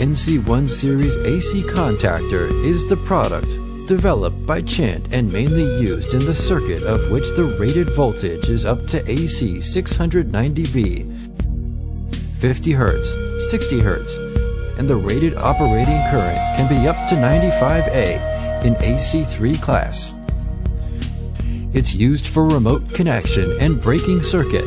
NC1 series AC contactor is the product developed by Chint and mainly used in the circuit of which the rated voltage is up to AC 690V, 50 Hz, 60 Hz, and the rated operating current can be up to 95A in AC3 class. It's used for remote connection and braking circuit,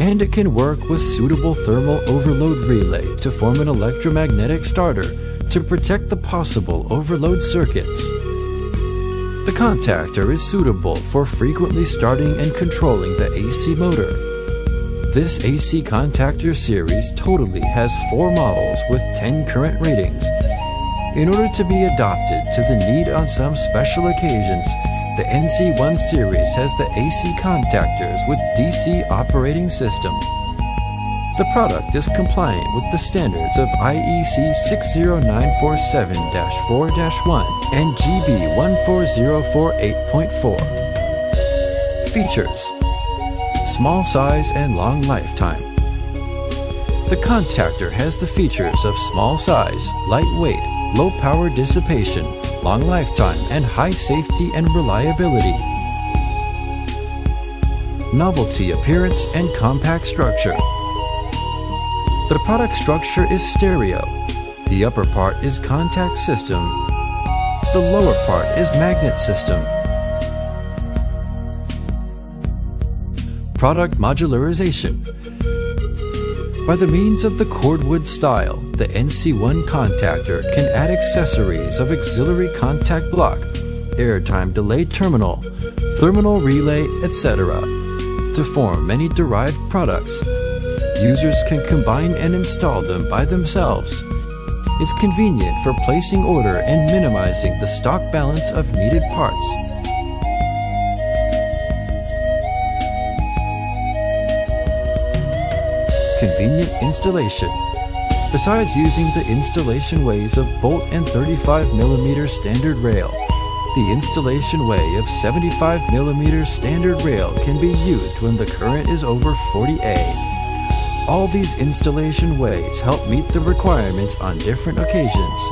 and it can work with suitable thermal overload relay to form an electromagnetic starter to protect the possible overload circuits. The contactor is suitable for frequently starting and controlling the AC motor. This AC contactor series totally has 4 models with 10 current ratings. In order to be adopted to the need on some special occasions, the NC1 series has the AC contactors with DC operating system. The product is compliant with the standards of IEC 60947-4-1 and GB14048.4. Features: small size and long lifetime. The contactor has the features of small size, lightweight, low power dissipation, long lifetime, and high safety and reliability. Novelty appearance and compact structure. The product structure is stereo. The upper part is contact system. The lower part is magnet system. Product modularization. By the means of the cordwood style, the NC1 contactor can add accessories of auxiliary contact block, airtime delay terminal, terminal relay, etc. to form many derived products. Users can combine and install them by themselves. It's convenient for placing order and minimizing the stock balance of needed parts. Convenient installation. Besides using the installation ways of bolt and 35mm standard rail, the installation way of 75mm standard rail can be used when the current is over 40A. All these installation ways help meet the requirements on different occasions.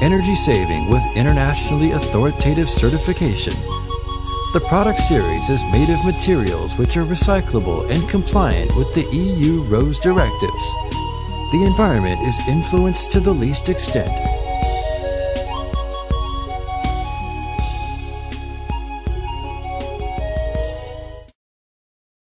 Energy saving with internationally authoritative certification. The product series is made of materials which are recyclable and compliant with the EU RoHS directives. The environment is influenced to the least extent.